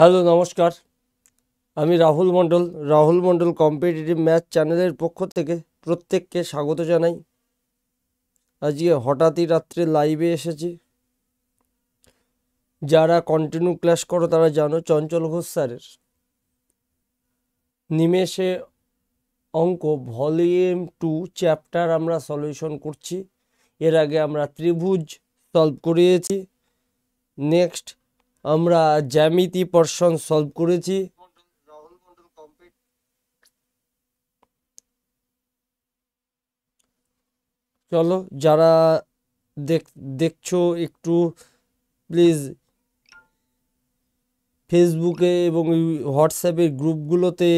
Hello নমস্কার, আমি Rahul Mondal. Rahul Mondal competitive math চ্যানেলের পক্ষ থেকে প্রত্যেককে স্বাগত জানাই। আজকে হঠাৎই রাত্রে লাইভে এসেছি। যারা কন্টিনিউ ক্লাস করো তারা জানো চঞ্চল ঘোষ স্যারের নিমেষে অঙ্ক ভলিউম 2 চ্যাপ্টার আমরা সলিউশন করছি। এর আগে আমরা ত্রিভুজ সলভ করিয়েছি, নেক্সট আমরা জ্যামিতি পোরশন সলভ করেছি। চলো, যারা দেখছো একটু প্লিজ ফেসবুকে এবং হোয়াটসঅ্যাপের গ্রুপগুলোতে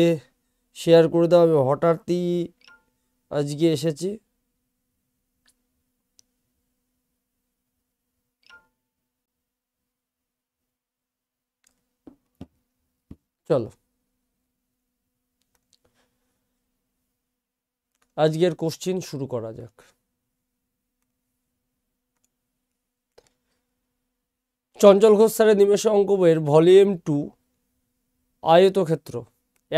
শেয়ার করে দাও। আমি হঠাৎই আজকে এসেছি। চলো, আজকের কোশ্চেন শুরু করা যাক। চঞ্চল ঘোষ স্যারের নিমেষ অঙ্ক বইয়ের ভলিউম 2 আয়তক্ষেত্র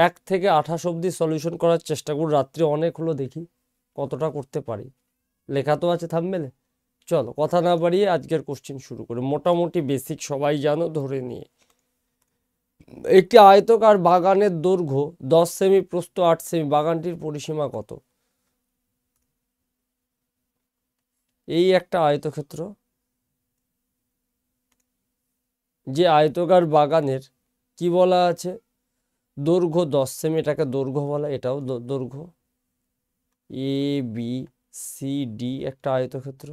1 থেকে 28 অবধি সলিউশন করার চেষ্টা করুন। রাত্রে অনেক হলো, দেখি কতটা করতে পারি। লেখা তো আছে থাম্বনেলে। চলো, কথা না বাড়িয়ে আজকের কোশ্চেন শুরু করে। মোটামুটি বেসিক সবাই জানো ধরে নিয়ে। একটি আয়তকার বাগানের দৈর্ঘ্য 10 সেমি, প্রস্থ 8 সেমি। বাগানটির পরিসীমা কত? এই একটা আয়তক্ষেত্র। যে আয়তকার বাগানের কি বলা আছে, দৈর্ঘ্য 10 সেমি, এটাকে দৈর্ঘ্য বলা, এটাও দৈর্ঘ্য। এ বি সি ডি একটা আয়তক্ষেত্র,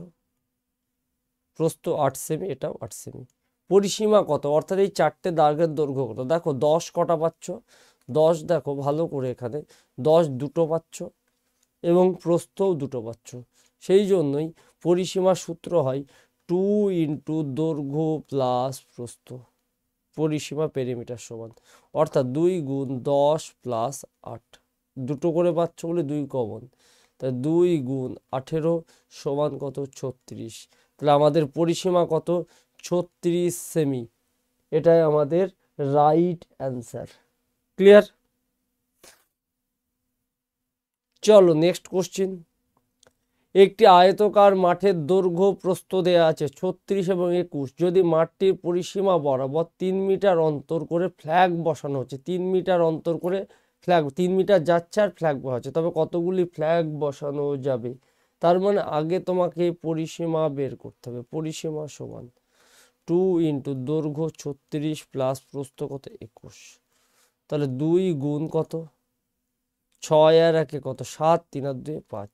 প্রস্থ 8 সেমি, এটাও 8 সেমি। পরিসীমা কত? অর্থাৎ এই 4টে দাগের দৈর্ঘ্য কত? দেখো 10 কটা পাচ্ছ, 10 দেখো ভালো করে, এখানে 10 দুটো পাচ্ছ এবং প্রস্থও দুটো পাচ্ছ। সেই জন্যই পরিসীমা সূত্র হয় 2 দৈর্ঘ্য প্লাস প্রস্থ, পরিসীমা পেরিমিটার সমান। অর্থাৎ 2 × 10 + 8, দুটো করে পাচ্ছ বলে 2 কমন, তাই 2 × 18 সমান কত? 36। তাহলে আমাদের পরিসীমা কত? 36 সেমি। এটাই আমাদের রাইট অ্যান্সার। ক্লিয়ার? চলো নেক্সট কোশ্চেন। একটি আয়তকার মাঠের দৈর্ঘ্য প্রস্থ দেয়া আছে 36 এবং 21। যদি মাঠটির পরিসীমা বরাবর 3 মিটার অন্তর করে ফ্ল্যাগ বসানো হচ্ছে, 3 মিটার অন্তর করে ফ্ল্যাগ, 3 মিটার যাচ্ছে আর ফ্ল্যাগ বসাচ্ছে, তবে কতগুলি ফ্ল্যাগ বসানো যাবে? তার মানে আগে তোমাকে পরিসীমা বের করতে হবে। পরিসীমা সমান 2 × দৈর্ঘ্য 36 প্লাস প্রস্থ কত? 21। তাহলে 2 × কত? 6 আর 1 কত? 7 3 আর 2 5।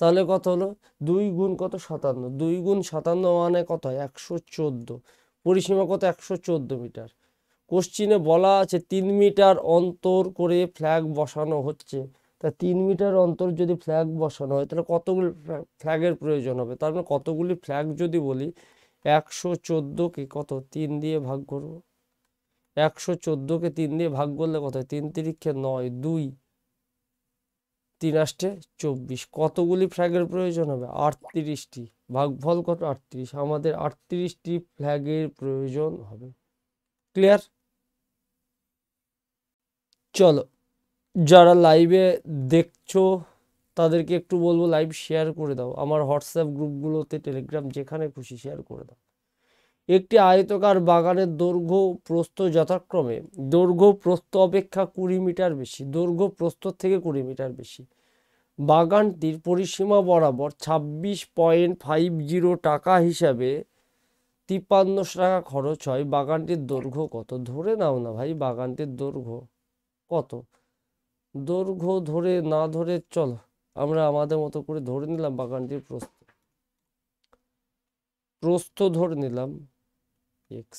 তাহলে কত হলো? 2 × কত? 57। 2 × 57 মানে কত হয়? 114। পরিসীমা কত? 114 মিটার। কোশ্চিনে বলা আছে 3 মিটার অন্তর করে ফ্ল্যাগ বসানো হচ্ছে, তা 3 মিটার অন্তর যদি ফ্ল্যাগ বসানো হয় তাহলে কতগুলি ফ্ল্যাগের প্রয়োজন হবে? তার মানে কতগুলি ফ্ল্যাগ যদি বলি, 114কে কত? 3 দিয়ে ভাগ করবো। 114কে 3 দিয়ে ভাগ করলে কত হয়? 3 × 3 = 9, 2 3 = 24। কতগুলি ফ্ল্যাগের প্রয়োজন হবে? 38টি। ভাগফল কত? 38। আমাদের 38টি ফ্ল্যাগের প্রয়োজন হবে। ক্লিয়ার? চলো, যারা লাইভে দেখছো তাদেরকে একটু বলবো লাইভ শেয়ার করে দাও। আমার হোয়াটসঅ্যাপ গ্রুপগুলোতে, টেলিগ্রাম, যেখানে খুশি শেয়ার করে দাও। একটি আয়তকার বাগানের দৈর্ঘ্য প্রস্থ যথাক্রমে, দৈর্ঘ্য প্রস্থ অপেক্ষা 20 মিটার বেশি, দৈর্ঘ্য প্রস্থ থেকে 20 মিটার বেশি। বাগানটির পরিসীমা বরাবর 26.50 টাকা হিসাবে 53 টাকা খরচ হয়। বাগানটির দৈর্ঘ্য কত? ধরে নাও না ভাই, বাগানটির দৈর্ঘ্য কত? দৈর্ঘ্য ধরে না ধরে চলো আমরা আমাদের মতো করে ধরে নিলাম। বাগানটির প্রস্থ, প্রস্থ ধরে নিলাম x,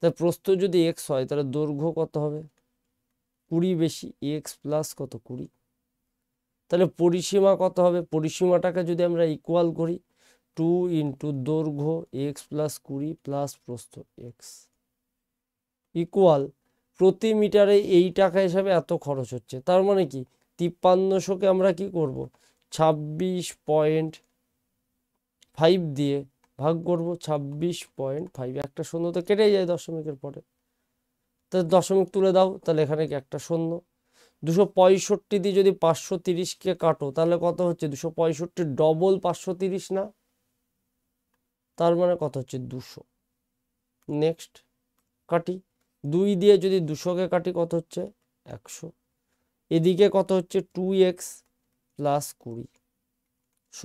তাই প্রস্থ যদি x হয় তাহলে দৈর্ঘ্য কত হবে? 20 বেশি, x প্লাস কত? 20। তাহলে পরিসীমা কত হবে? পরিসীমাটাকে যদি আমরা ইকুয়াল করি, 2 × দৈর্ঘ্য x প্লাস 20 প্লাস প্রস্থ x ইকুয়াল প্রতি মিটারে এই টাকা হিসাবে এত খরচ হচ্ছে। তার মানে কি 5300কে আমরা কি করব? 26.5 দিয়ে ভাগ করব 26.5। একটা শূন্য তো কেটে যায় দশমিকের পরে, তো দশমিক তুলে দাও, তাহলে এখানে কি একটা শূন্য। 265 দিয়ে যদি 530কে কাটো তাহলে কত হচ্ছে? 265 ডবল 530 না, তার মানে কত হচ্ছে? 200। নেক্সট কাটি, 2 দিয়ে যদি 200কে কাটি কত হচ্ছে? 100। এদিকে কত হচ্ছে? 2x + 20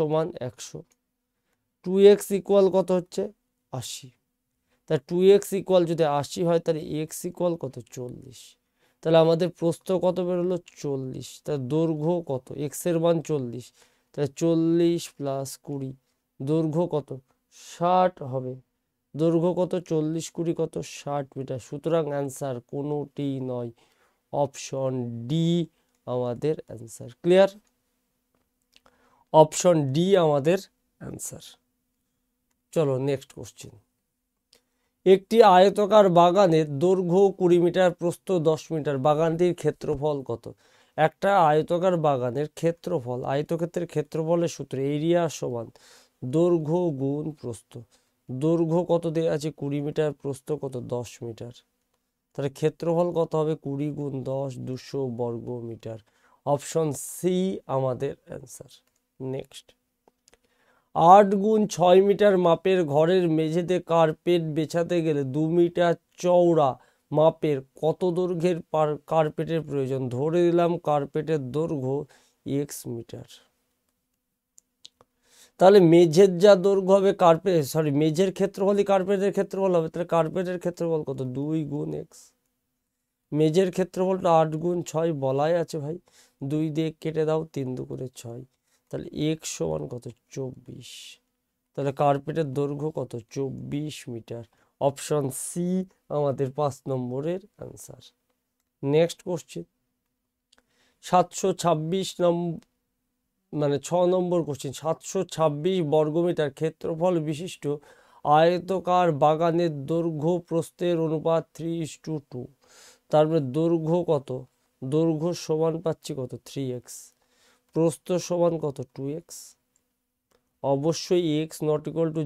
= 100। 2x ইকুয়াল কত হচ্ছে? 80। তা 2x ইকুয়াল যদি 80 হয় তাহলে x ইকুয়াল কত? 40। তাহলে আমাদের প্রস্থ কত বেরোলো? 40। তার দৈর্ঘ্য কত? x এর মান 40, তাহলে 40 + 20। দৈর্ঘ্য কত? 60 হবে। দৈর্ঘ্য কত? 40, 20 কত? 60 মিটার। সুতরাং অ্যান্সার কোনোটি নয়, অপশন ডি আমাদের অ্যান্সার। ক্লিয়ার? অপশন ডি আমাদের অ্যান্সার। চলো নেক্সট কোশ্চেন। একটি আয়তাকার বাগানের দৈর্ঘ্য 20 মিটার, প্রস্থ 10 মিটার, বাগানটির ক্ষেত্রফল কত? একটা আয়তাকার বাগানের ক্ষেত্রফল, আয়তক্ষেত্রের ক্ষেত্রফলের সূত্র এরিয়া সমান দৈর্ঘ্য গুণ প্রস্থ। দৈর্ঘ্য কত দেওয়া আছে? 20 মিটার, প্রস্থ কত? 10 মিটার। তাহলে ক্ষেত্রফল কত হবে? 20 × 10, 200 বর্গ মিটার। অপশন সি আমাদের অ্যান্সার। নেক্সট, 8 × 6 মিটার মাপের ঘরের মেঝেতে কার্পেট বেছাতে গেলে 2 মিটার চওড়া মাপের কত দৈর্ঘ্যের কার্পেটের প্রয়োজন? ধরে নিলাম কার্পেটের দৈর্ঘ্য x মিটার, তাহলে মেঝের যা দৈর্ঘ্য হবে কার্পেট, সরি মেঝের ক্ষেত্রফলই কার্পেটের ক্ষেত্রফল হবে। তাহলে কার্পেটের ক্ষেত্রফল কত? 2 × x। মেঝের ক্ষেত্রফলটা 8 × 6 বলাই আছে ভাই, 2 দিয়ে কেটে দাও, 3 × 2 = 6, তাহলে x সমান কত? 24। তাহলে কার্পেটের দৈর্ঘ্য কত? 24 মিটার। অপশন সি আমাদের 5 নম্বরের answer. Next question, 6 number question. 726 বর্গমিটার ক্ষেত্রফল বিশিষ্ট আয়তকার বাগানের দৈর্ঘ্য প্রস্থের অনুপাত 3:2, তারপরে দৈর্ঘ্য কত? দৈর্ঘ্য সমান পাচ্ছি কত? 3x, প্রস্থ সমান কত? 2x। অবশ্যই x ≠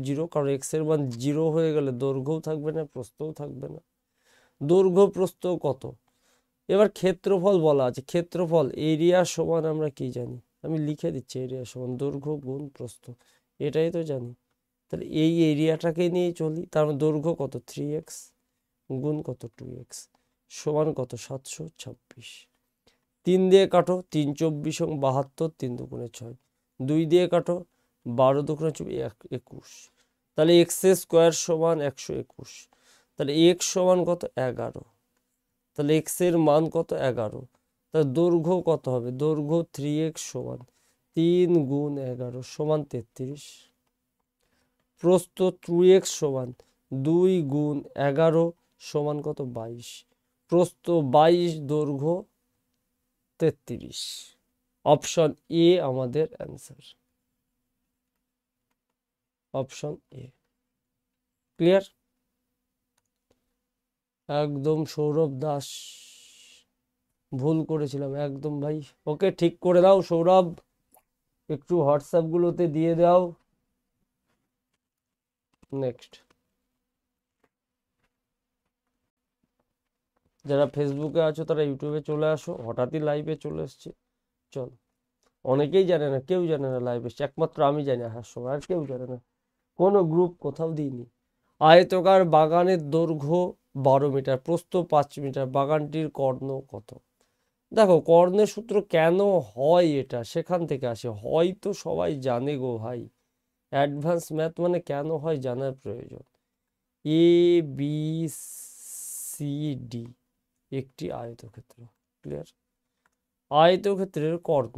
0, কারণ x এর মান 0 হয়ে গেলে দৈর্ঘ্যও থাকবে না, প্রস্থও থাকবে না। দৈর্ঘ্য প্রস্থ কত? এবার ক্ষেত্রফল বলা আছে, ক্ষেত্রফল এরিয়া সমান আমরা কি জানি? আমি লিখে দিচ্ছি, এরিয়া সমান দৈর্ঘ্য গুণ প্রস্থ, এটাই তো জানি। তাহলে এই এরিয়াটাকে নিয়ে চলি, তার মানে দৈর্ঘ্য কত? 3x গুণ কত? 2x সমান কত? 726। 3 দিয়ে কাটো, 3 × 24 = 72, 3 × 6, 2 দিয়ে কাটো, 12 × 24 = 21, তাহলে x² = 121, তাহলে x সমান কত? 11। তাহলে x এর মান কত? 11। তাহলে দৈর্ঘ্য কত হবে? দৈর্ঘ্য 3x সমান 3 × 11 সমান 33, প্রস্থ 2x সমান 2 × 11 সমান কত? 22, প্রস্থ 22, দৈর্ঘ্য 33। অপশন এ আমাদের অ্যান্সার। Option A. ক্লিয়ার? একদম সৌরভ দাস, ভুল করেছিলাম একদম ভাই, ওকে ঠিক করে দাও সৌরভ, একটু হোয়াটসঅ্যাপ গুলোতে দিয়ে দাও। নেক্সট, যারা ফেসবুকে আছো তারা ইউটিউবে চলে আসো, হঠাৎই লাইভে চলে এসছে। চল, অনেকেই জানে না, কেউ জানে না লাইভে এসছে, একমাত্র আমি জানি, আসার সময় আর কেউ জানে না, কোনো গ্রুপ কোথাও দিইনি। আয়তকার বাগানের দৈর্ঘ্য 12 মিটার, প্রস্থ 5 মিটার, বাগানটির কর্ণ কত? দেখো কর্ণের সূত্র কেন হয় এটা সেখান থেকে আসে, হয়তো সবাই জানে গো ভাই, অ্যাডভান্স ম্যাথ মানে কেন হয় জানার প্রয়োজন। ABCD একটি আয়তক্ষেত্র। ক্লিয়ার? আয়তক্ষেত্রের কর্ণ,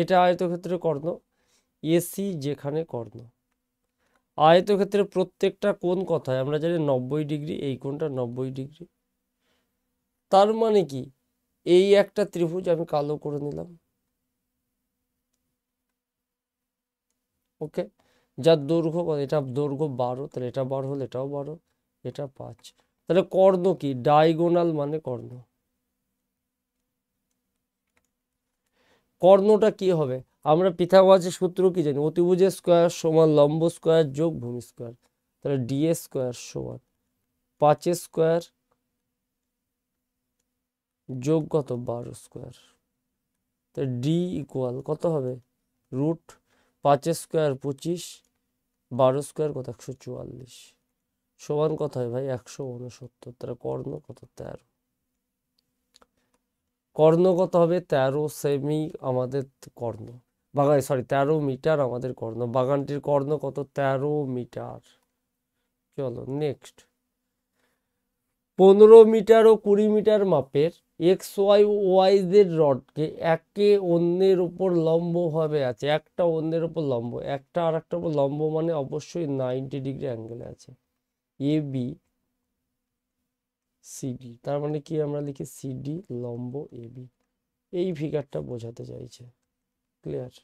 এটা আয়তক্ষেত্রের কর্ণ AC, যেখানে কর্ণ। আয়তক্ষেত্রের প্রত্যেকটা কোণ কত হয়? আমরা জানি 90 ডিগ্রি, এই কোণটা 90 ডিগ্রি, তার মানে কি এই একটা ত্রিভুজ আমি কালো করে নিলাম, ওকে, যার দৈর্ঘ্য কত? এটা দৈর্ঘ্য 12, তাহলে এটা 12 হলে এটাও 12, এটা 5। তাহলে কর্ণ কি? ডায়াগোনাল মানে কর্ণ। কর্ণটা কি হবে? আমরা পিথাগোরাসের সূত্র কি জানি, অতিভুজ স্কয়ার সমান লম্ব স্কয়ার যোগ ভূমি স্কয়ার, তাহলে ডি স্কয়ার সমান 5 স্কয়ার যোগ কত 12 স্কয়ার, তাহলে ডি ইকুয়াল কত হবে রুট 5 স্কয়ার 25 12 স্কয়ার কত 144 সমান কত হয় ভাই 169, তাহলে কর্ণ কত 13, কর্ণ কত হবে 13 সেমি আমাদের কর্ণ বাগান, সরি 13 মিটার আমাদের কর্ণ, বাগানটির কর্ণ কত 13 মিটার। চলো নেক্সট, 15 মিটার ও 20 মিটার মাপের এক্স ওয়াই ওয়াই জেড রডকে একে অন্যের উপর লম্বভাবে আছে, একটা অন্যের উপর লম্ব, একটা আর একটা উপর লম্ব মানে অবশ্যই 90 ডিগ্রি অ্যাঙ্গেলে আছে, এ বি সিডি, তার মানে কি আমরা লিখি সিডি লম্ব এবি, এই ফিগারটা বোঝাতে চাইছে, ক্লিয়ার,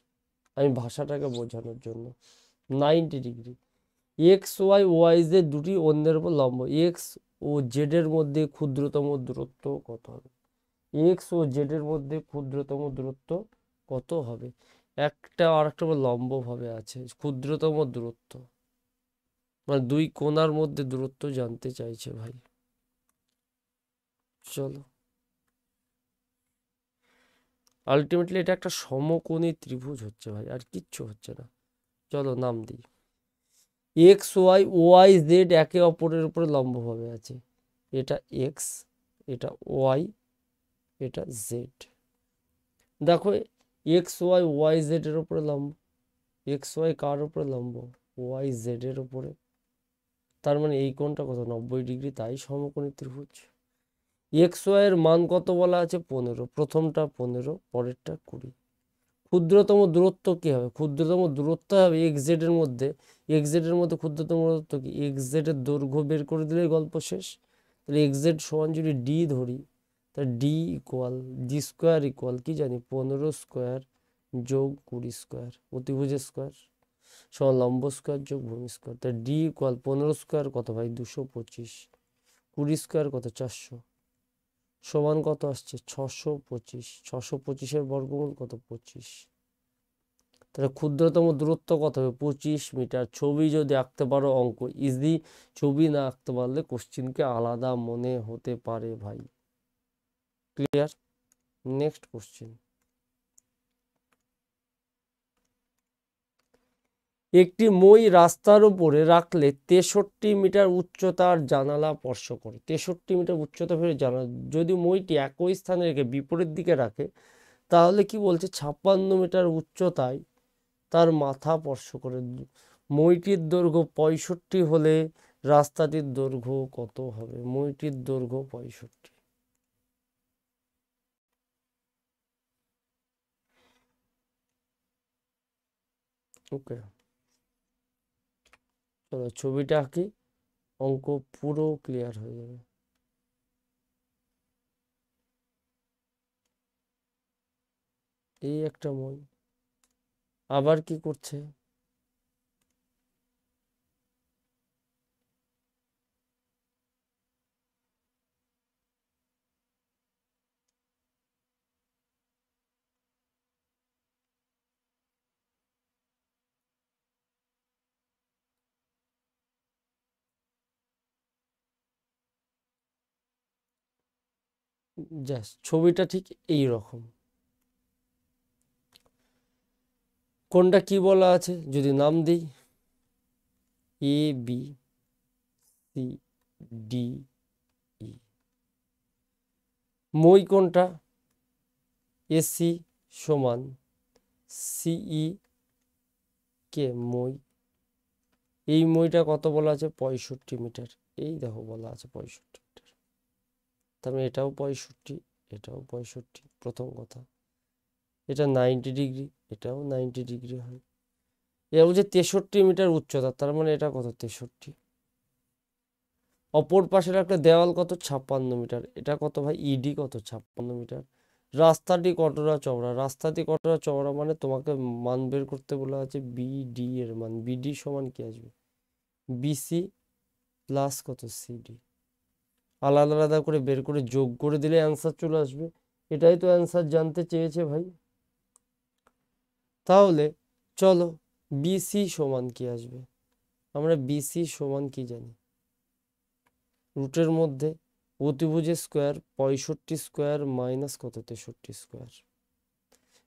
আমি ভাষাটাকে বোঝানোর জন্য 90 degree. X Y Y Z দুটি অন্যের উপর লম্ব, এক্স ও জেড এর মধ্যে ক্ষুদ্রতম দূরত্ব কত হবে, এক্স ও জেড এর মধ্যে ক্ষুদ্রতম দূরত্ব কত হবে, একটা আর একটা লম্বভাবে আছে, ক্ষুদ্রতম দূরত্ব মানে দুই কোণার মধ্যে দূরত্ব জানতে চাইছে ভাই। চলো আলটিমেটলি এটা একটা সমকোণী ত্রিভুজ হচ্ছে ভাই, আর কিচ্ছু হচ্ছে না। চলো নাম দিই, এক্স ওয়াই ওয়াই জেড একে অপরের উপরে লম্বভাবে আছে, এটা এক্স এটা ওয়াই এটা জেড, দেখো এক্স ওয়াই ওয়াই জেড এর উপরে লম্ব, এক্স ওয়াই কার উপরে লম্ব ওয়াই জেড এর উপরে, তার মানে এই কোণটা কত 90 ডিগ্রি, তাই সমকোণী ত্রিভুজ। এক্স ওয়াই এর মান কত বলা আছে 15, প্রথমটা 15 পরেরটা 20, ক্ষুদ্রতম দূরত্ব কি হবে, ক্ষুদ্রতম দূরত্ব হবে এক্স জেড এর মধ্যে, এক্স জেড এর মধ্যে ক্ষুদ্রতম দূরত্ব কি এক্স জেড এর দৈর্ঘ্য বের করে দিলে গল্প শেষ, তাহলে এক্স জেড সমান যদি ডি ধরি তাহলে D equal D square equal কি জানি 15 স্কোয়ার যোগ 20 স্কোয়ার অতিভুজ স্কোয়ার সমান লম্ব স্কোয়ার যোগ ভূমি স্কোয়ার, তাহলে ডি ইকুয়াল 15 স্কোয়ার কত ভাই 225, 20 স্কোয়ার কত 400 সমান কত আসছে 625, 625-এর বর্গমূল কত 25, তাহলে ক্ষুদ্রতম দূরত্ব কত হবে 25 মিটার। ছবি যদি আঁকতে পারো অঙ্ক ইজি, ছবি না আঁকতে পারলে কোশ্চিনকে আলাদা মনে হতে পারে ভাই, ক্লিয়ার। নেক্সট কোশ্চিন, একটি মই রাস্তার উপরে রাখলে 63 মিটার উচ্চতার জানালা স্পর্শ করে, 63 মিটার উচ্চতা ফেরে জানালা, যদি মইটি একই স্থানে রেখে বিপরীত দিকে রাখে তাহলে কি বলছে 56 মিটার উচ্চতায় তার মাথা স্পর্শ করে, মইটির দৈর্ঘ্য 65 হলে রাস্তাটির দৈর্ঘ্য কত হবে, মইটির দৈর্ঘ্য 65, ওকে। চলো ছবিটা আঁকি, অঙ্ক পুরো ক্লিয়ার হয়ে যাবে। এই একটা মই আবার কি করছে, জাস্ট ছবিটা ঠিক এই রকম, কোনটা কি বলা আছে যদি নাম দিই A B C D E, মই কোনটা এসি সমান সিই কে মই, এই মইটা কত বলা আছে 65 মিটার, এই দেখো বলা আছে 65 মিটার, তার মানে এটাও 65 এটাও 65, প্রথম কথা এটা 90 ডিগ্রি এটাও 90 ডিগ্রি হয়, এরা বলছে 63 মিটার উচ্চতা, তার মানে এটা কত 63, অপর পাশের একটা দেওয়াল কত 56 মিটার, এটা কত ভাই ইডি কত 56 মিটার। রাস্তাটি কতটা চওড়া, রাস্তাটি কতটা চওড়া মানে তোমাকে মান বের করতে বলা আছে, বিডি এর মান, বিডি সমান কি আসবে বিসি প্লাস কত সিডি, আলাদা আলাদা করে বের করে যোগ করে দিলে অ্যান্সার চলে আসবে, এটাই তো অ্যান্সার জানতে চেয়েছে ভাই। তাহলে চলো বিসি সমান কি আসবে, আমরা বিসি সমান কি জানি, রুটের মধ্যে অতিভুজের স্কোয়ার 65 স্কোয়ার মাইনাস কত 63 স্কোয়ার।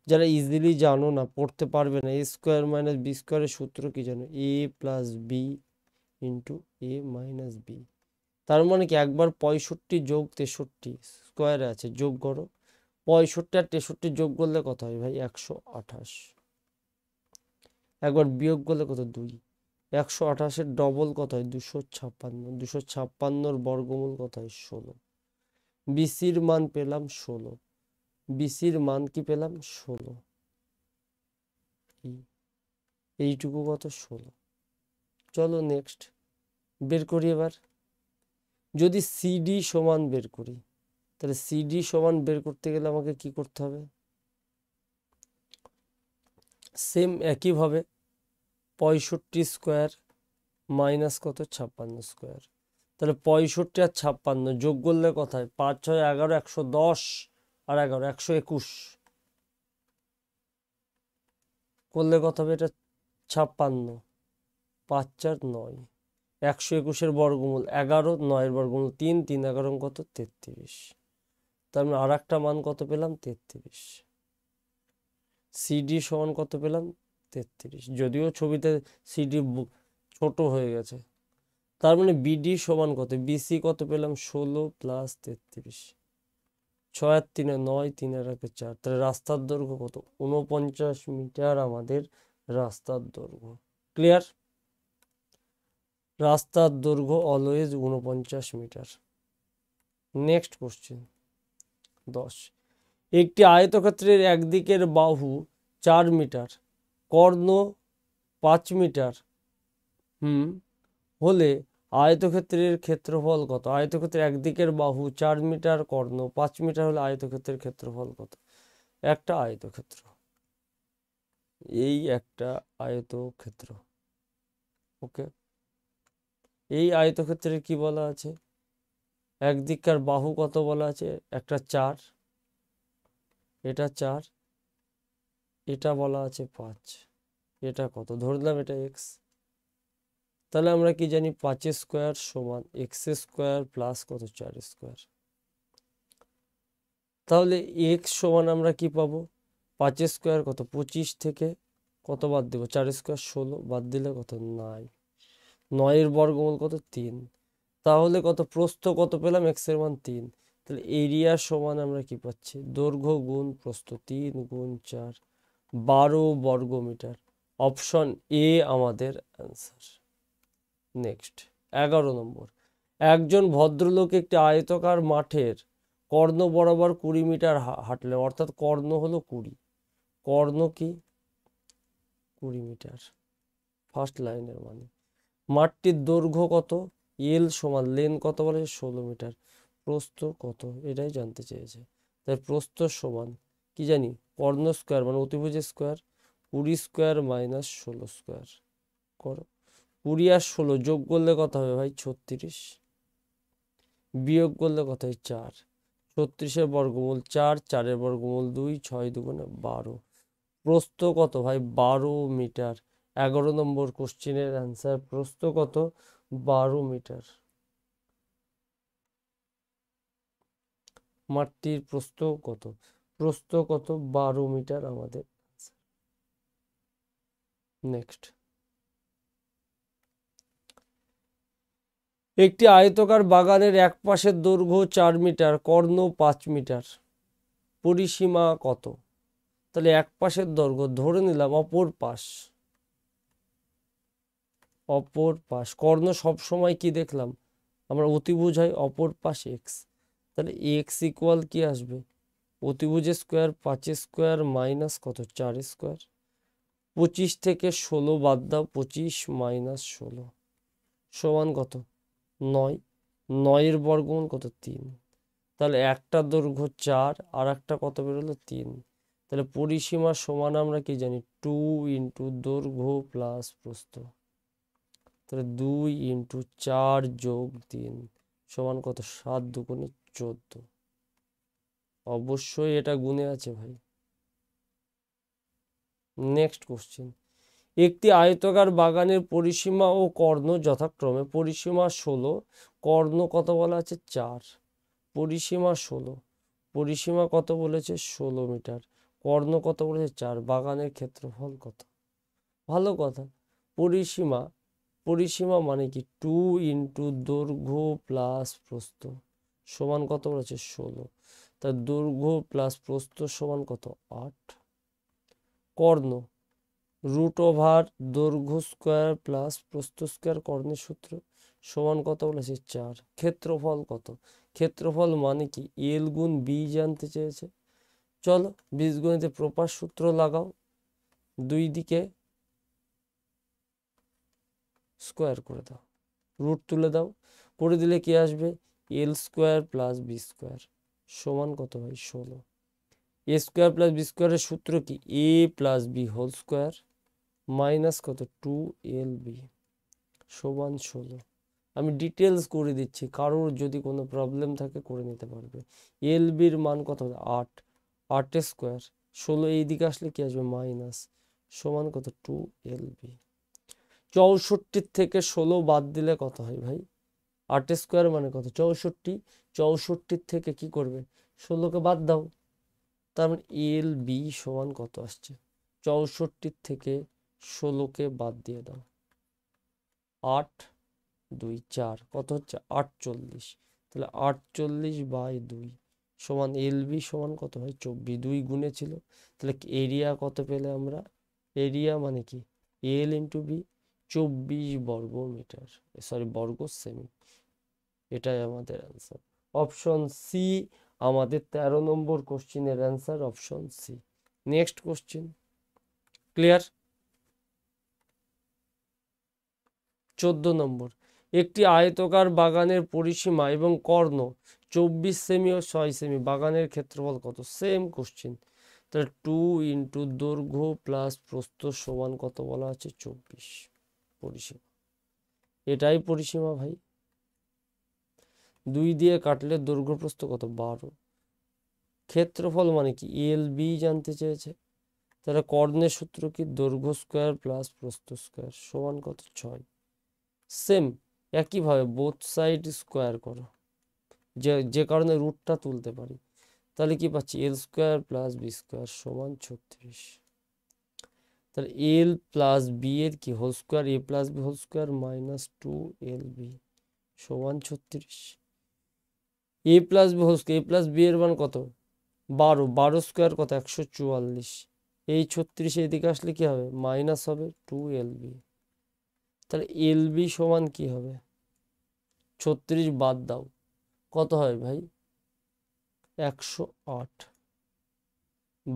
যারা ইজিলি জানো না পড়তে পারবে না, এ স্কোয়ার মাইনাস বি স্কোয়ারের সূত্র কি জানো, A plus B into A minus B. তার মানে কি একবার 65 যোগ 63 স্কোয়ারে আছে যোগ করো, 65 আর 63 যোগ করলে কত হয় ভাই 128, একবার বিয়োগ করলে কত 2, 128 এর ডবল কত হয় 256, 256 এর বর্গমূল কত হয় 16। বিসির মান পেলাম 16, বিসির মান কি পেলাম 16, এইটুকু কত 16। চলো নেক্সট বের করি এবার, যদি সিডি সমান বের করি তাহলে সিডি সমান বের করতে গেলে আমাকে কি করতে হবে, সেম একইভাবে 65 স্কোয়ার মাইনাস কত 56 স্কোয়ার, তাহলে 65 আর 56 যোগ করলে কোথায় 5 6 11, 110 আর 11 121 করলে কত হবে এটা 56, 5 4 9, 121 এর বর্গমূল 11, 9 এর বর্গমূল 3, 3 11 কত 33, তার মানে আরেকটা মান কত পেলাম 33, সিডি সমান কত পেলাম 33, যদিও ছবিতে সিডি ছোট হয়ে গেছে। তার মানে বিডি সমান কত, বিসি কত পেলাম 16 প্লাস 33, 6 আর 3 9, 3 আর 1 4, তাহলে রাস্তার দৈর্ঘ্য কত 49 মিটার আমাদের রাস্তার দৈর্ঘ্য। ক্লিয়ার, রাস্তার দৈর্ঘ্য অলওয়েজ 49 মিটার। নেক্সট কোশ্চেন 10, একটি আয়তক্ষেত্রের একদিকের বাহু 4 মিটার কর্ণ 5 মিটার হলে আয়তক্ষেত্রের ক্ষেত্রফল কত, আয়তক্ষেত্রের একদিকের বাহু 4 মিটার কর্ণ 5 মিটার হলে আয়তক্ষেত্রের ক্ষেত্রফল কত। একটা আয়তক্ষেত্র, এই একটা আয়তক্ষেত্র, ওকে, এই আয়তক্ষেত্রের কি বলা আছে, একদিককার বাহু কত বলা আছে, একটা 4, এটা 4, এটা বলা আছে 5, এটা কত ধরলাম এটা এক্স, তাহলে আমরা কি জানি 5 স্কোয়ার সমান এক্স স্কোয়ার প্লাস কত 4 স্কোয়ার। তাহলে এক্স সমান আমরা কি পাবো, 5 স্কোয়ার কত 25 থেকে কত বাদ দেবো 4 স্কোয়ার 16, বাদ দিলে কত 9, 9 এর বর্গমূল কত 3, তাহলে কত প্রস্থ কত পেলাম এক্স এর মান 3, তাহলে এরিয়া সমান আমরা কি পাচ্ছি, দৈর্ঘ্য গুণ প্রস্থ 3 গুণ 4, 12 বর্গ মিটার। অপশন এ আমাদের অ্যান্সার। নেক্সট 11 নম্বর, একজন ভদ্রলোক একটি আয়তকার মাঠের কর্ণ বরাবর 20 মিটার হাঁটলেন, অর্থাৎ কর্ণ হলো 20, কর্ণ কি 20 মিটার, ফার্স্ট লাইনের মানে মাঠটির দৈর্ঘ্য কত এল সমান লেন কত বলে 16 মিটার, প্রস্থ কত এটাই জানতে চেয়েছে, তার প্রস্থ সমান কি জানি কর্ণ স্কোয়ার মানে অতিভুজ স্কোয়ার 20 স্কোয়ার মাইনাস 16 স্কোয়ার করো, 20 আর 16 যোগ করলে কত হবে ভাই 36, বিয়োগ করলে কত হয় 4, 36 এর বর্গমূল 4, 4 এর বর্গমূল 2, 6 দুগুণে 12, প্রস্থ কত ভাই 12 মিটার। 11 নম্বর কোশ্চেনের অ্যান্সার, প্রস্থ কত 12 মিটার, মাঠটির প্রস্থ কত, প্রস্থ কত 12 মিটার আমাদের। নেক্সট, একটি আয়তকার বাগানের এক পাশের দৈর্ঘ্য 4 মিটার কর্ণ 5 মিটার, পরিসীমা কত, তাহলে এক পাশের দৈর্ঘ্য ধরে নিলাম অপর পাশ, অপর পাশ কর্ণ সবসময় কি দেখলাম আমরা অতিভুজ হয় অপর পাশ এক্স, তাহলে এক্স ইকুয়াল কি আসবে অতিভুজ স্কোয়ার 5 স্কোয়ার মাইনাস কত 4 স্কোয়ার, 25 থেকে 16 বাদ দাও 25 মাইনাস 16 সমান কত 9, 9 এর বর্গমূল কত 3, তাহলে একটা দৈর্ঘ্য 4 আর একটা কত বেরোলো 3, তাহলে পরিসীমা সমান আমরা কি জানি 2 ইন্টু দৈর্ঘ্য প্লাস প্রস্থ, তাহলে 2 ইন্টু 4 যোগ 3 সমান কত 7 দুগুণে 14, অবশ্যই এটা গুণে আছে ভাই, नेक्स्ट क्वेश्चन एक आयतकार बागानेर परिसीमा और कर्ण यथाक्रमे परिसीमा 16 कर्ण कत बला आछे 4 परिसीमा 16 परिसीमा कत बोलेछे 16 मीटार कर्ण कत बोलेछे 4 बागानेर क्षेत्रफल कत भालो कथा परिसीमा परिसीमा माने कि 2 इंटू दैर्घ्य प्लस प्रस्थ समान कत बोलेछे 16 तार दैर्घ्य प्लस प्रस्थ समान कत 8 कर्ण रूट ओवर दैर्घ्य स्क्वायर प्लस प्रस्थ स्क्वायर कर्णेर सूत्र समान कत बोलेछे 4 क्षेत्रफल कत क्षेत्रफल माने कि एल गुण बी जानते चेयेछे चलो बीजगणिते प्रपार सूत्र लागाओ दुई दिके स्क्वायर करे दाओ रूट तुले दाओ करे दिले कि आसबे L square plus B square समान कत भाई 16 A square plus B square सूत्र की A plus B whole square minus कत 2 एल बी समान 16 আমি ডিটেইলস করে দিচ্ছি কারোর যদি কোনো প্রবলেম থাকে করে নিতে পারবে এল বি এর মান কত 8 8 স্কয়ার 16 এই দিকে আসলে কি আসবে মাইনাস সমান কত 2 এল বি 64 থেকে 16 বাদ দিলে কত হয় ভাই 8 স্কয়ার মানে কত 64 64 থেকে কি করবে 16 কে বাদ দাও তার মানে এল বি সমান কত আসছে 64 থেকে 16 কে বাদ দিয়ে দাও 8 2 4 কত হচ্ছে 48 তাহলে 48/2 সমান এলবি সমান কত হয় 24 2 গুণে ছিল তাহলে এরিয়া কত পেলে আমরা এরিয়া মানে কি এল ইনটু বি 24 বর্গ মিটার সরি বর্গ সেমি এটাই আমাদের आंसर অপশন সি আমাদের 13 নম্বর কোশ্চেনের answer option C next question clear 14 নম্বর একটি আয়তকার বাগানের পরিসীমা এবং কর্ণ 24 সেমি ও 6 সেমি বাগানের ক্ষেত্রফল কত সেম কোশ্চেন তাহলে 2 ইনটু दैर्घ्य প্লাস প্রস্থ সমান কত বলা আছে 24 পরিসীমা এটাই পরিসীমা ভাই 2 দিয়ে কাটলে दैर्घ्य প্রস্থ কত 12 ক্ষেত্রফল মানে কি এল বি জানতে চেয়েছে তাহলে কর্ণের সূত্র কি दैर्घ्य স্কয়ার প্লাস প্রস্থ স্কয়ার সমান কত 6 সেম একই ভাবে বোথ সাইড স্কয়ার করো যে কারণে রুটটা তুলতে পারি তাহলে কি পাচ্ছি L square plus B square সমান 36 তাহলে এল প্লাস বি এর কি whole square A plus B whole square minus 2 L B সমান 36 A plus B whole square A plus B এর মান কত 12 12 স্কয়ার কত 144 এই 36 এদিকে আসলে কি হবে মাইনাস হবে 2 এল বি তাহলে এল বি সমান কি হবে 36 বাদ দাও কত হয় ভাই 108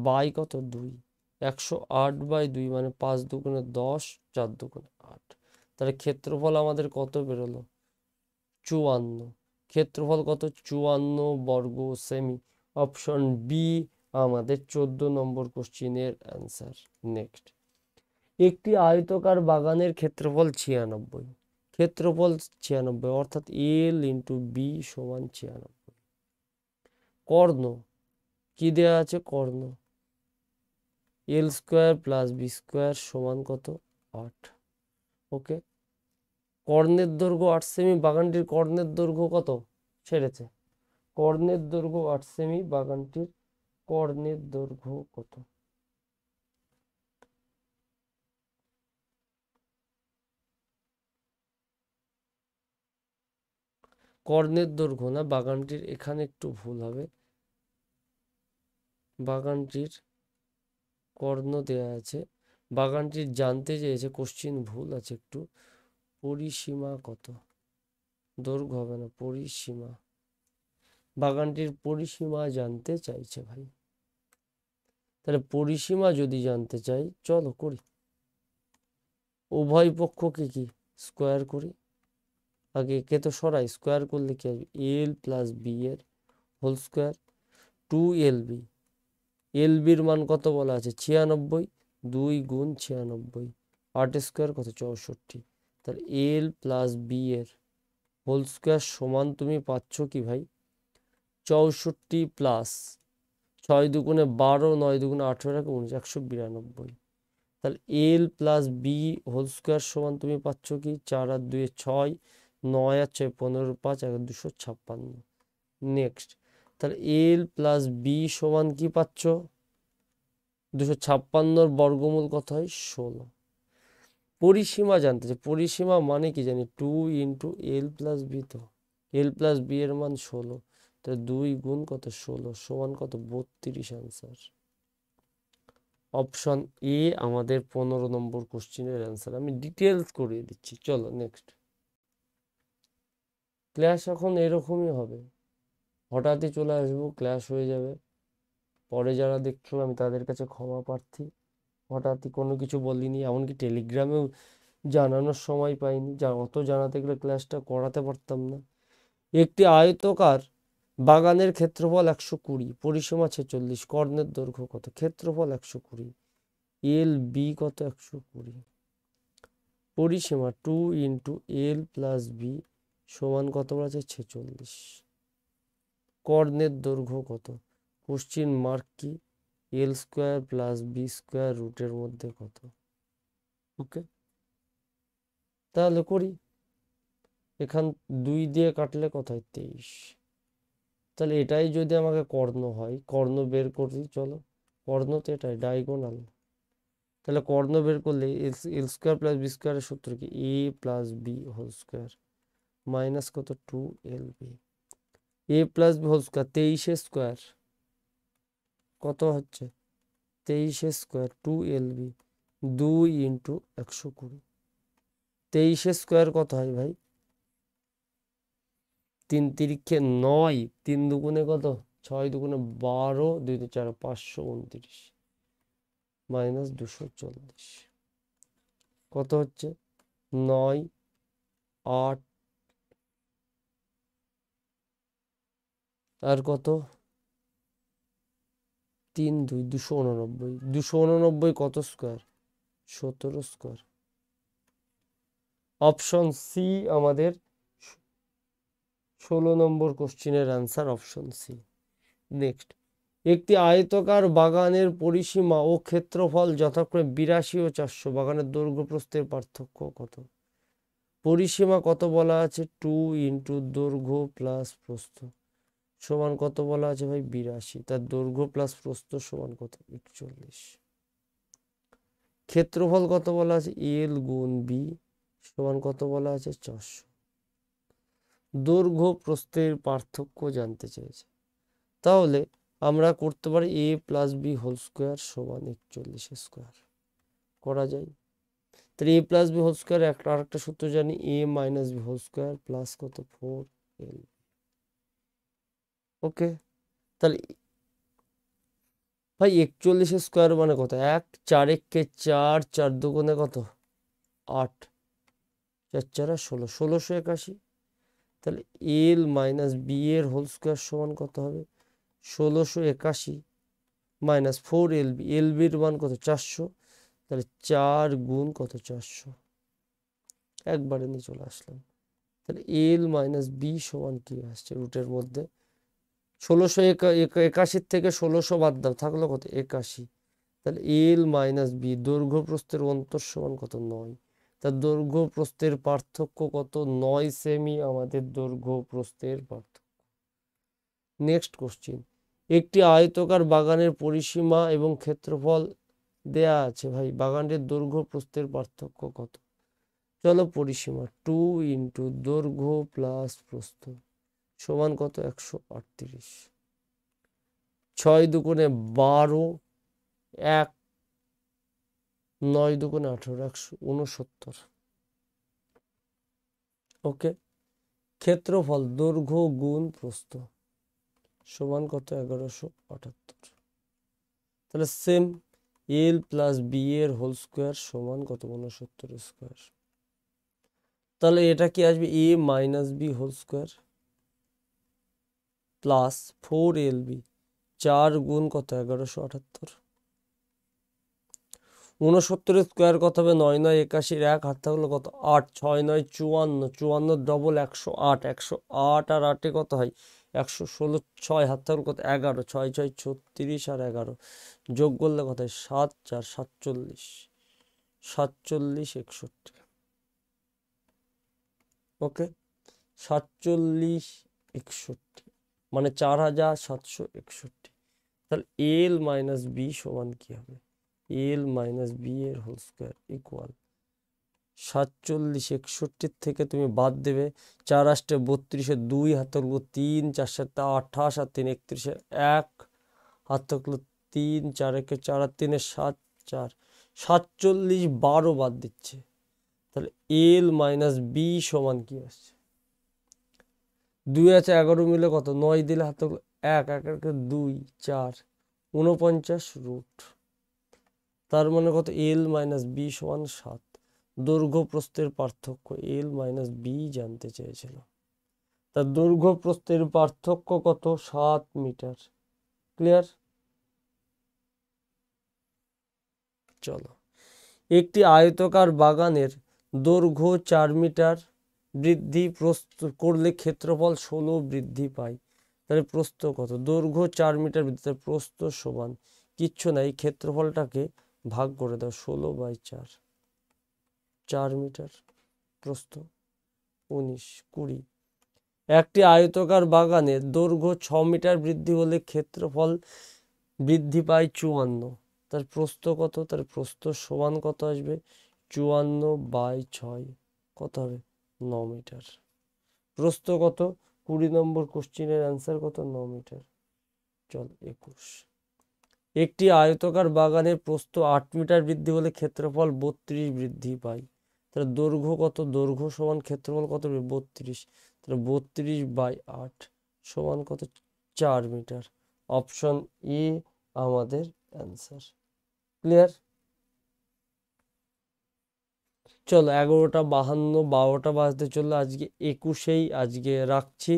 বাই কত 2 108/2 মানে 5 × 2 = 10 4 × 2 = 8 তাহলে ক্ষেত্রফল আমাদের কত বের হলো 54 ক্ষেত্রফল কত 54 বর্গ সেমি অপশন বি আমাদের 14 নম্বর কোশ্চেনের आंसर নেক্সট একটি আয়তকার বাগানের ক্ষেত্রফল 96 ক্ষেত্রফল 96 অর্থাৎ এল ইনটু বি সমান 96 কর্ণ কি দেয়া আছে কর্ণ L square plus B square সমান কত 8 ওকে কর্ণের দৈর্ঘ্য 8 সেমি বাগানটির কর্ণের দৈর্ঘ্য কত ছেড়েছে কর্ণের দৈর্ঘ্য 8 সেমি বাগানটির কর্ণের দৈর্ঘ্য কত কর্ণের দৈর্ঘ্য না বাগানটির এখানে একটু ভুল হবে বাগানটির কর্ণ দেয়া আছে বাগানটির জানতে চেয়েছে কোশ্চেন ভুল আছে একটু পরিসীমা কত দৈর্ঘ্য হবে না পরিসীমা বাগানটির পরিসীমা জানতে চাইছে ভাই তাহলে পরিসীমা যদি জানতে চাই চলো করি উভয় পক্ষকে কি স্কয়ার করি आगे के तो सरा स्क्वायर कर ले कि एल प्लस बी एर whole square 2 L B L B मान कत बला आछे 96 2 × 96 8 स्क्वायर कत 64 तार एल प्लस बी एर होल स्क्वायर समान तुमी पाच्छो कि भाई 64 प्लस 6 × 2 = 12 9 × 2 = 18 192 তাহলে L plus B whole square সমান তুমি পাচ্ছ কি 4 আর 2 এ 6, 9 আর 6 15 5 1 256। নেক্সট তাহলে এল প্লাস বি সমান কি পাচ্ছ, 256 বর্গমূল কত হয় 16। পরিসীমা জানতে চাই, পরিসীমা মানে কি জানি 2 ইন্টু এল প্লাস বি, তো এল প্লাস বি এর মান 16, তাহলে 2 গুণ কত 16 সমান কত 32 আনসার। অপশন এ আমাদের 15 নম্বর কোশ্চেনের অ্যান্সার। আমি ডিটেলস করিয়ে দিচ্ছি, চলো নেক্সট ক্লাস। এখন এরকমই হবে, হঠাৎই চলে আসবো, ক্লাস হয়ে যাবে। পরে যারা দেখছো আমি তাদের কাছে ক্ষমা প্রার্থী, হঠাৎই কোনো কিছু বলিনি, এমনকি টেলিগ্রামেও জানানোর সময় পাইনি, যা অত জানাতে গেলে ক্লাসটা করাতে পারতাম না। একটি আয়তকার বাগানের ক্ষেত্রফল 120, পরিসীমা 46, কর্ণের দৈর্ঘ্য কত, ক্ষেত্রফল 120, এল বি কত 120। পরিসীমা 2 ইন্টু এল প্লাস বি সমান কত আছে 46, কর্ণের দৈর্ঘ্য কত, কোশ্চিন মার্ক কি, L square plus B square রুটের মধ্যে কত। ওকে তাহলে করি, এখান 2 দিয়ে কাটলে কত হয় 23, তাহলে এটাই যদি আমাকে কর্ণ হয়, কর্ণ বের করি। চলো কর্ণ তো এটাই ডায়াগোনাল, তাহলে কর্ণ বের করলে এল স্কোয়ার প্লাস বি স্কোয়ারের সূত্র কি, A plus B whole square minus কত 2 L B, A plus B whole square 23 square কত হচ্ছে 23 square 2 L B, 2 into 120। 23 square কত হয় ভাই 3 3 9, 3 দুগুণে কত 6 দুগুণে 12, 2 4 529 মাইনাস 240 কত হচ্ছে 9 8 আর কত 3 2, 289, 289 কত স্কোয়ার 17 স্কোয়ার। অপশন সি আমাদের 16 নম্বর কোশ্চেনের আনসার, অপশন সি। নেক্সট একটি আয়তকার বাগানের পরিসীমা ও ক্ষেত্রফল যথাক্রমে 82 ও 400, বাগানের দৈর্ঘ্য প্রস্থের পার্থক্য কত। পরিসীমা কত বলা আছে 2 ইন্টু দৈর্ঘ্য প্লাস প্রস্থ সমান কত বলা আছে ভাই 82, তার দৈর্ঘ্য প্লাস প্রস্থ সমান কত 41। ক্ষেত্রফল কত বলা আছে এল গুণ বি সমান কত বলা আছে 400। দৈর্ঘ্য প্রস্থের পার্থক্য জানতে চেয়েছে, তাহলে আমরা করতে পারি A plus B whole square সমান 41 স্কোয়ার করা যায়। তাহলে A plus B whole square আরেকটা সূত্র জানি, A minus B whole square plus কত 4 এল। ওকে তাহলে ভাই 41 স্কোয়ার মানে কত 1 4 1 কে 4, 4 দুগুণে কত 8, 4 4 16, 1681। তাহলে এল মাইনাস বি এর হোল স্কোয়ার সমান কত হবে 1681 মাইনাস 4 এল বি, এল বির মান কত 400, তাহলে 4 গুণ কত 400, একবারে নিয়ে চলে আসলাম। তাহলে এল মাইনাস বি সমান কি আসছে রুটের মধ্যে 1681 থেকে 1600 বাদ দাও, থাকলো কত 81। তাহলে এল মাইনাস বি দৈর্ঘ্য প্রস্থের অন্তর সমান কত 9, তার দৈর্ঘ্য প্রস্থের পার্থক্য কত 9 সেমি, আমাদের দৈর্ঘ্য প্রস্থের পার্থক্য। নেক্সট কোশ্চেন একটি আয়তকার বাগানের পরিসীমা এবং ক্ষেত্রফল দেয়া আছে ভাই, বাগানের দৈর্ঘ্য প্রস্থের পার্থক্য কত। চলো পরিসীমা 2 ইন্টু দৈর্ঘ্য প্লাস প্রস্থ সমান কত 138, 6 দুগুণে 12, 1 9 দুগুণে 18, 169। ওকে ক্ষেত্রফল দৈর্ঘ্য গুণ প্রস্থ সমান কত 1178। তাহলে সেম এল প্লাস বি এর হোল স্কোয়ার সমান কত 69 স্কোয়ার। তাহলে এটা কি আসবে A minus B whole square plus 4 L B, 4 গুণ কত 1178। 69 স্কোয়ার কত হবে 9 9 81, 1 হাত থাকলে কত 8, 6 9 54, 54 ডবল 108, 108 আর 8 কত হয় 116, 6 হাত থাকলে কত 11, 6 6 36 আর 11 যোগ করলে কত হয় 7 4 47। 4761। ওকে 4761 মানে 4761। তাহলে এল মাইনাস বি সমান কি হবে? এল মাইনাস বি এর হোল স্কয়ার ইকুয়াল 4761 থেকে তুমি বাদ দেবে 4 8 32 2 হাত হলো 3 4 7 28 আর 3 31 1 হাত হলো 3 4 1 4 আর 3 7 4 47 12 বাদ দিচ্ছে তাহলে এল মাইনাস বি সমান কি আসছে? 2 আছে 11 মিলে কত 9 দিলে হাত হলো 1 1 1 2 4 49 তার মানে কত l - b = 7 দৈর্ঘ্য প্রস্থের পার্থক্য l - b জানতে চেয়েছিল তার দৈর্ঘ্য প্রস্থের পার্থক্য কত 7 মিটার ক্লিয়ার চলো একটি আয়তাকার বাগানের দৈর্ঘ্য 4 মিটার বৃদ্ধি প্রস্থ করলে ক্ষেত্রফল 16 বৃদ্ধি পায় তাহলে প্রস্থ কত দৈর্ঘ্য 4 মিটার বৃদ্ধি প্রস্থ সমান কিছু নাই ক্ষেত্রফলটাকে भाग कर दो 16/4 4 मीटर प्रस्थ 19 20 एक आयताकार बागाने दैर्घ्य 6 मीटर बृद्धि होले क्षेत्रफल बृद्धि पाय 54 तार प्रस्थ कत तार प्रस्थ समान कत आसबे 54/6 कत होबे 9 मीटर प्रस्थ कत 20 नम्बर क्वेश्चनेर आंसर कत 9 मीटर चल 21 একটি আয়তাকার বাগানের প্রস্থ 8 মিটার বৃদ্ধি হলে ক্ষেত্রফল 32 বৃদ্ধি পায় তাহলে দৈর্ঘ্য কত দৈর্ঘ্য সমান ক্ষেত্রফল কত 32 তাহলে 32/8 সমান কত 4 মিটার অপশন ই আমাদের आंसर ক্লিয়ার চলো 11টা 52 12টা বাজতে চললো আজকে 21ই আজকে রাখছি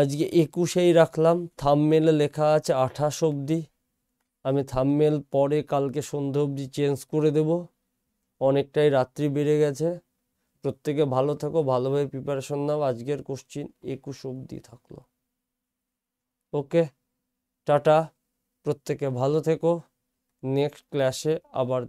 আজকে 21ই রাখলাম থাম্বনেলে লেখা আছে 28 অবধি আমি থাম্বনেল পরে কালকে সন্ধ্যা অবধি চেঞ্জ করে দেব অনেকটাই রাত্রি বেড়ে গেছে প্রত্যেককে ভালো থাকো ভালোভাবে প্রিপারেশন নাও আজকের কোশ্চেন 21 অবধি থাকলো ওকে টাটা প্রত্যেককে ভালো থেকো নেক্সট ক্লাসে আবার